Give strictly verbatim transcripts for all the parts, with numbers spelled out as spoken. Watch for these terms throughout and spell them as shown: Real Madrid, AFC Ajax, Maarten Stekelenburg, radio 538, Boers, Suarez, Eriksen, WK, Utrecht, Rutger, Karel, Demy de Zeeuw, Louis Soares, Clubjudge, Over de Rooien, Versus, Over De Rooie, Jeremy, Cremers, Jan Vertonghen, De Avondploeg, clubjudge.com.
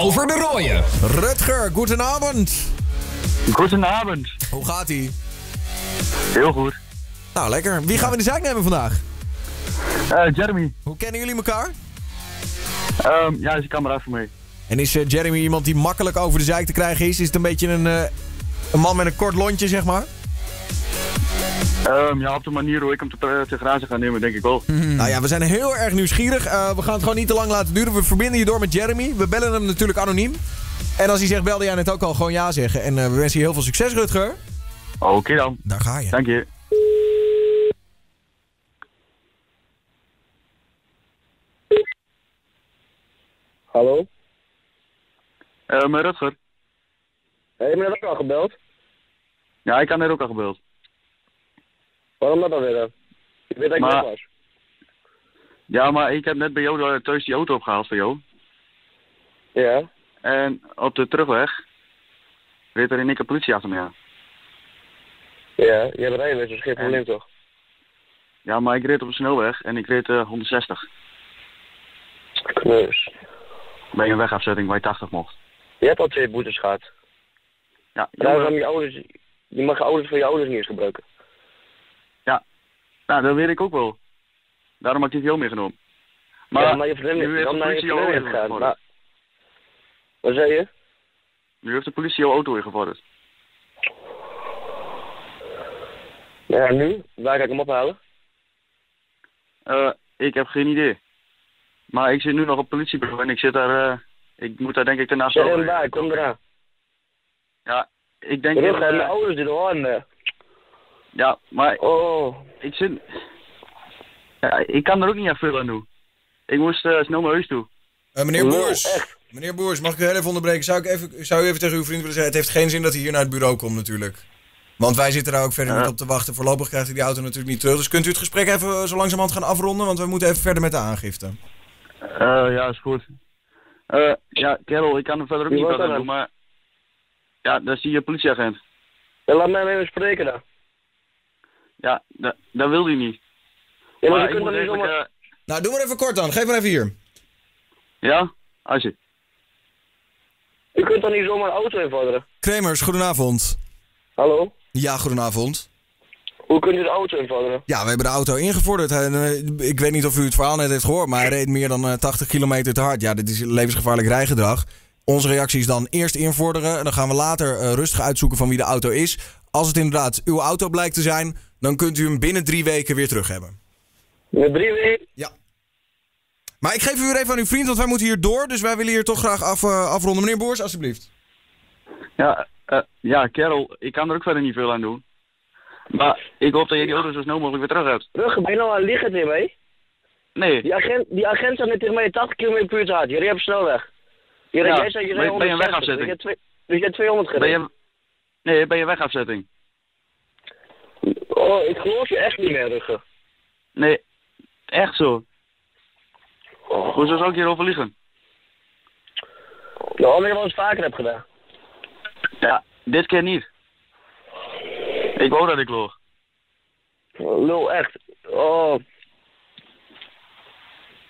Over de Rooien. Rutger, goedenavond. Goedenavond. Hoe gaat ie? Heel goed. Nou, lekker. Wie gaan we in de zaak nemen vandaag? Uh, Jeremy. Hoe kennen jullie elkaar? Um, ja, hij is een kameraad voor mij. En is uh, Jeremy iemand die makkelijk over de zeik te krijgen is? Is het een beetje een, uh, een man met een kort lontje, zeg maar? Um, ja, op de manier hoe ik hem te, te grazen ga nemen, denk ik wel. Mm-hmm. Nou ja, we zijn heel erg nieuwsgierig. Uh, we gaan het gewoon niet te lang laten duren. We verbinden je door met Jeremy. We bellen hem natuurlijk anoniem. En als hij zegt, belde jij net ook al, gewoon ja zeggen. En uh, we wensen je heel veel succes, Rutger. Oké okay dan. Daar ga je. Dank je. Hallo? Uh, meneer Rutger. Heb je me net ook al gebeld? Ja, ik had net ook al gebeld. Waarom dat dan weer? Ik weet dat ik maar... net was. Ja, maar ik heb net bij jou thuis die auto opgehaald voor jou. Ja. En op de terugweg reed er in één keer politie achter me aan. Ja, jij rijden dus, dat is geen probleem toch? Ja, maar ik reed op de snelweg en ik reed uh, honderdzestig. Kneus. Bij een wegafzetting waar je tachtig mocht. Je hebt al twee boetes gehad. Ja, ja. Je, ouders, je mag je ouders voor je ouders niet eens gebruiken. Ja, nou, dat weet ik ook wel. Daarom heb ik dit jou meegenomen. Maar, ja, maar je vriendin, nu heeft de politie jouw auto ingevorderd. Nou, wat zei je? Nu heeft de politie jouw auto ingevorderd. Ja, nu? Waar ga ik hem ophalen? Uh, ik heb geen idee. Maar ik zit nu nog op politiebureau en ik zit daar, uh, ik moet daar denk ik daarnaast over. Ja, ik kom eraan. Ja, ik denk... Rug, dat, uh, mijn ouders die horen. Ja, maar oh. ik zit... Ja, ik kan er ook niet echt veel aan doen. Ik moest uh, snel naar huis toe. Uh, meneer oh, Boers, echt? meneer Boers, mag ik u heel even onderbreken? Zou, ik even, zou u even tegen uw vriend willen zeggen, het heeft geen zin dat hij hier naar het bureau komt natuurlijk. Want wij zitten daar ook verder ja. niet op te wachten. Voorlopig krijgt hij die auto natuurlijk niet terug. Dus kunt u het gesprek even zo langzamerhand gaan afronden, want we moeten even verder met de aangifte. Uh, ja, is goed. Uh, ja, Karel, ik kan er verder ook niet aan doen, maar... Ja, daar zie je politieagent. Ja, laat mij even spreken dan. Ja, da dat wil hij niet. Ja, maar, maar je kunt er niet zomaar... Uh... Nou, doe maar even kort dan. Geef maar even hier. Ja, als je... U kunt dan niet zomaar auto invorderen. Cremers, goedenavond. Hallo? Ja, goedenavond. Hoe kunt u de auto invorderen? Ja, we hebben de auto ingevorderd. En, uh, ik weet niet of u het verhaal net heeft gehoord, maar hij reed meer dan uh, tachtig kilometer te hard. Ja, dit is levensgevaarlijk rijgedrag. Onze reactie is dan eerst invorderen. En dan gaan we later uh, rustig uitzoeken van wie de auto is. Als het inderdaad uw auto blijkt te zijn, dan kunt u hem binnen drie weken weer terug hebben. Binnen drie weken? Ja. Maar ik geef u weer even aan uw vriend, want wij moeten hier door. Dus wij willen hier toch graag af, uh, afronden. Meneer Boers, alsjeblieft. Ja, uh, ja, Karel, ik kan er ook verder niet veel aan doen. Maar ik hoop dat jij die auto zo snel mogelijk weer terug hebt. Rugger, ben je nou aan het liegen tegen mij? Nee. Die agent, die agent zat net tegen mij tachtig kilometer per uur te hard. Je reed op snelweg. Je reed, ja, jij zei, je reed bij een wegafzetting. Dus je, dus je hebt tweehonderd gereden. Je, nee, bij een wegafzetting. Oh, ik geloof je echt niet meer, Rugger. Nee, echt zo. Oh. Hoezo zou ik hierover liegen? Nou, omdat je wel eens vaker hebt gedaan. Ja, dit keer niet. Ik wou dat ik loog. Lul, echt. Oh.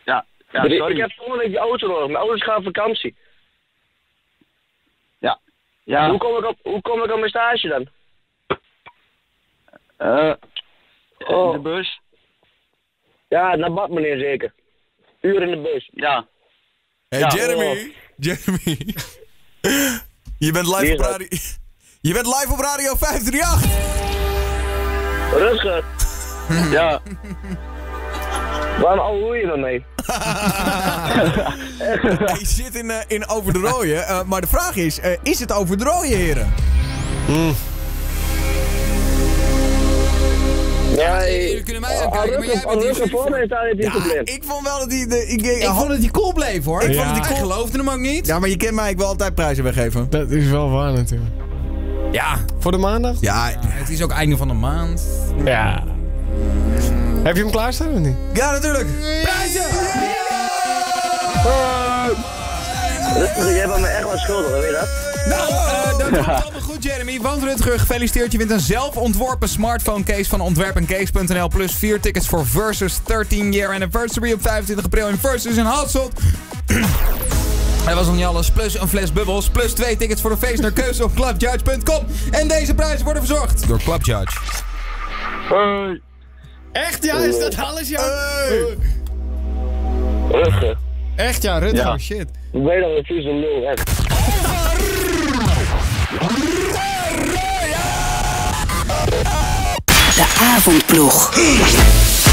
Ja, ja, sorry. Ik heb volgende week die auto nodig. Mijn ouders gaan op vakantie. Ja. ja. Hoe kom ik op, hoe kom ik op mijn stage dan? Eh. Uh, oh. In de bus? Ja, naar bad meneer zeker. Uur in de bus. Ja. Hey, ja. Jeremy. Oh. Jeremy. Je bent live op radio... Je bent live op radio vijf drie acht! Rutger! Ja. Waarom al hoe je dan mee? Je zit in, uh, in Over de Rooien, uh, maar de vraag is, uh, is het Over de Rooien, heren? Mm. Ja, jullie kunnen mij aankijken, maar jij bent niet zo. Ik vond wel dat hij... Ik, ik, ik vond dat hij cool bleef, hoor. Ik ja. vond dat hij cool. geloofde hem ook niet. Ja, maar je kent mij, ik wil altijd prijzen weggeven. Dat is wel waar, natuurlijk. Ja. Voor de maandag? Ja. ja. Het is ook einde van de maand. Ja. Heb je hem klaarstaan of niet? Ja, natuurlijk. Prijzen! Rutger, jij bent me echt wel schuldig, weet je dat? Nou, uh, dat komt allemaal goed, Jeremy. Want Rutger, gefeliciteerd. Je wint een zelfontworpen smartphone case van ontwerpen case punt n l. Plus vier tickets voor Versus thirteen year anniversary op vijfentwintig april in Versus in Hasselt. Dat was nog niet alles. Plus een fles bubbels. Plus twee tickets voor een feest naar keuze op clubjudge punt com. En deze prijzen worden verzorgd door Clubjudge. Hoi. Echt ja? Is dat alles ja? Hey. Rutger. Echt ja, Rutger. Ja. Shit. Ik weet dat het is een nul, echt. Over de Rooie. De avondploeg.